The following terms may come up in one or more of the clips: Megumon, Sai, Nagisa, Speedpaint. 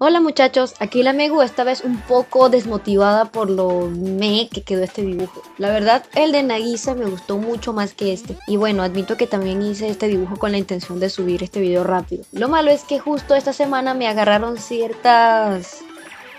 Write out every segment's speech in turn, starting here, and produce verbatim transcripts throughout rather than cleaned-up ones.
Hola muchachos, aquí la Megu, esta vez un poco desmotivada por lo meh que quedó este dibujo. La verdad, el de Nagisa me gustó mucho más que este. Y bueno, admito que también hice este dibujo con la intención de subir este video rápido. Lo malo es que justo esta semana me agarraron ciertas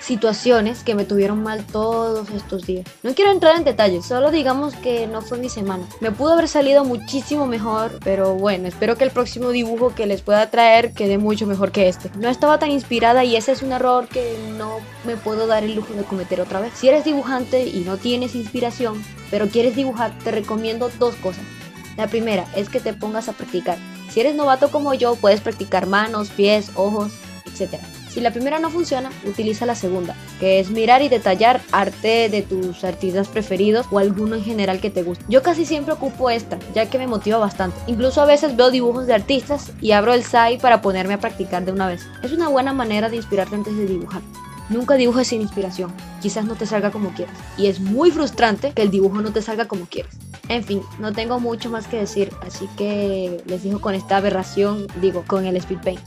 situaciones que me tuvieron mal todos estos días. No quiero entrar en detalles, solo digamos que no fue mi semana. Me pudo haber salido muchísimo mejor, pero bueno, espero que el próximo dibujo que les pueda traer quede mucho mejor que este. No estaba tan inspirada y ese es un error que no me puedo dar el lujo de cometer otra vez. Si eres dibujante y no tienes inspiración, pero quieres dibujar, te recomiendo dos cosas. La primera es que te pongas a practicar. Si eres novato como yo, puedes practicar manos, pies, ojos, etcétera. Si la primera no funciona, utiliza la segunda, que es mirar y detallar arte de tus artistas preferidos o alguno en general que te guste. Yo casi siempre ocupo esta, ya que me motiva bastante. Incluso a veces veo dibujos de artistas y abro el S A I para ponerme a practicar de una vez. Es una buena manera de inspirarte antes de dibujar. Nunca dibujes sin inspiración, quizás no te salga como quieras. Y es muy frustrante que el dibujo no te salga como quieres. En fin, no tengo mucho más que decir, así que les dejo con esta aberración, digo, con el speed paint.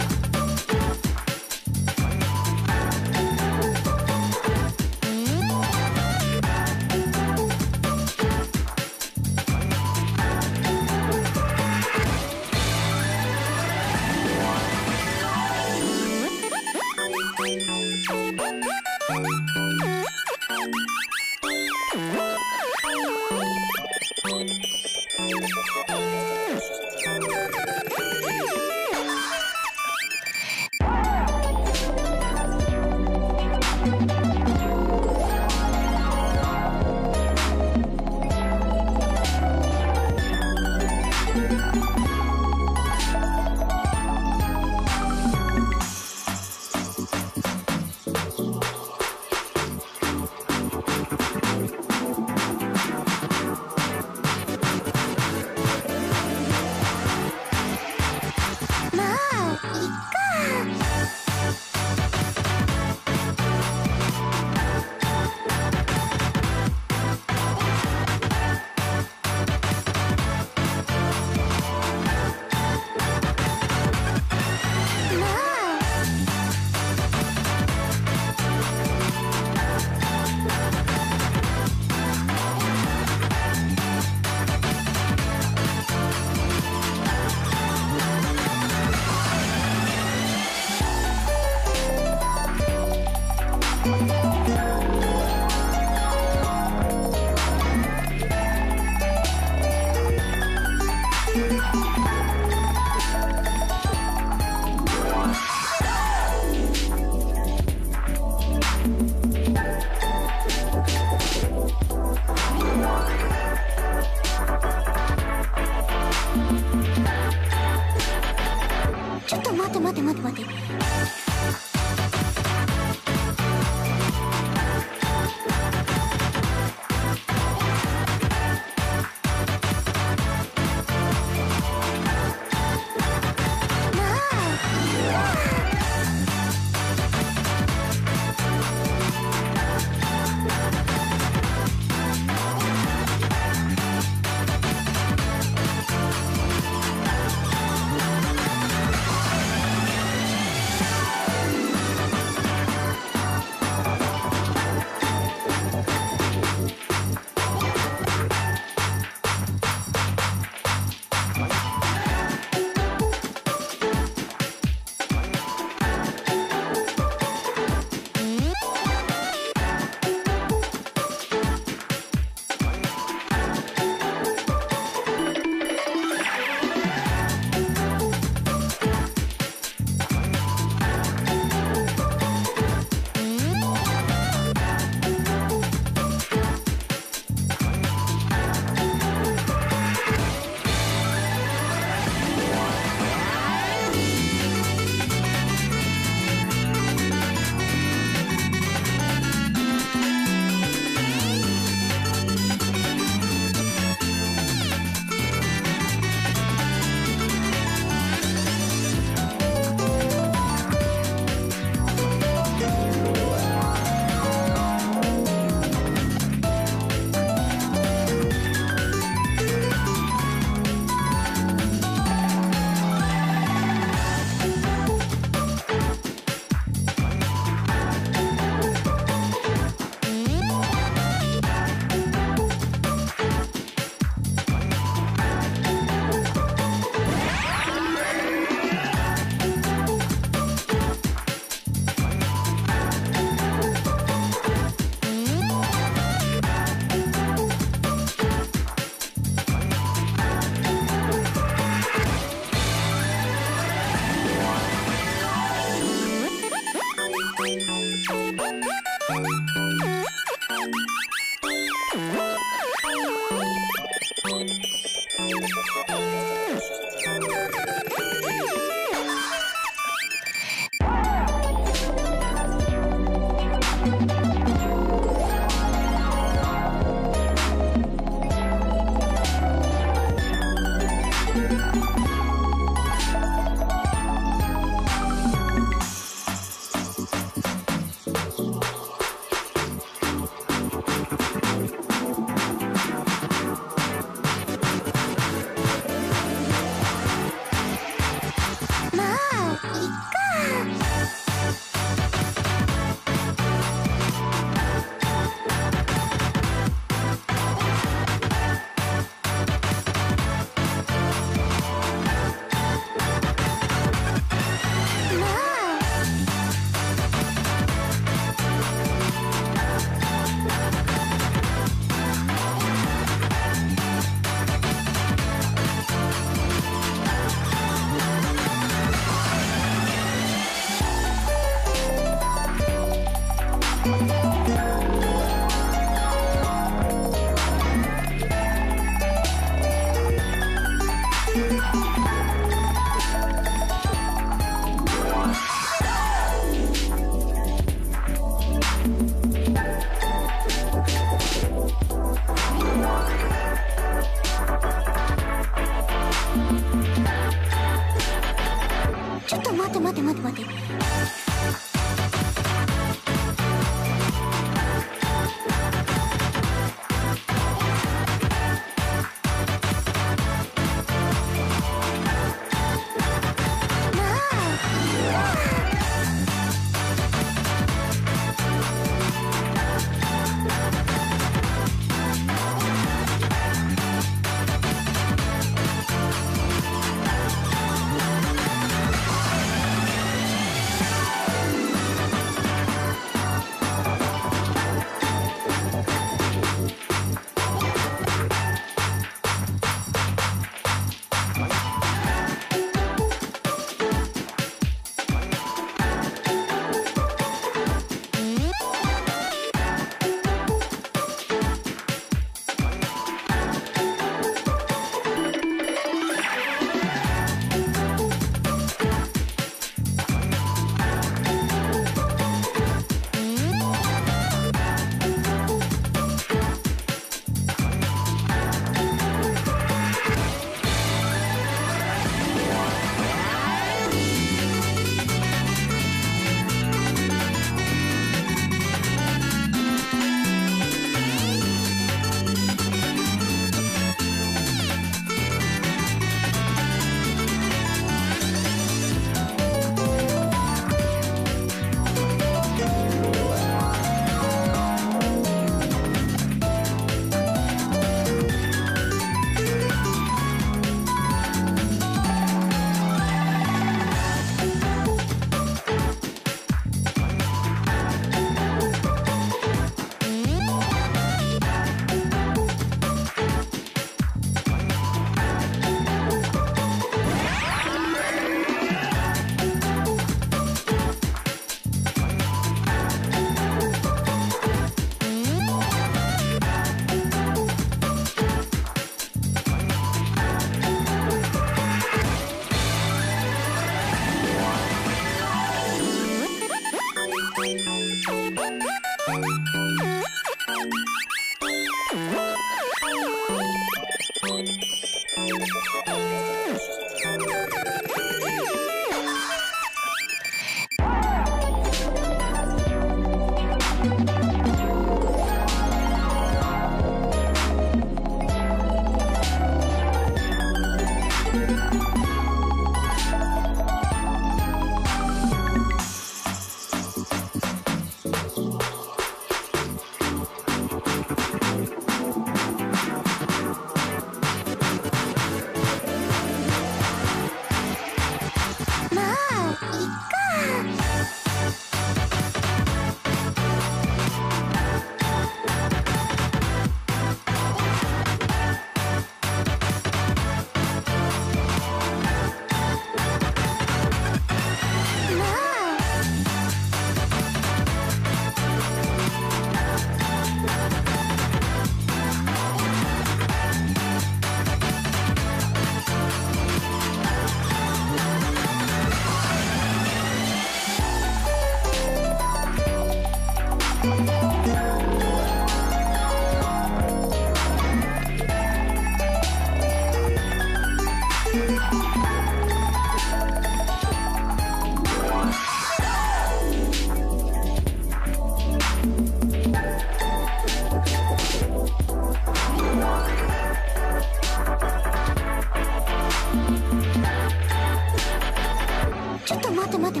待て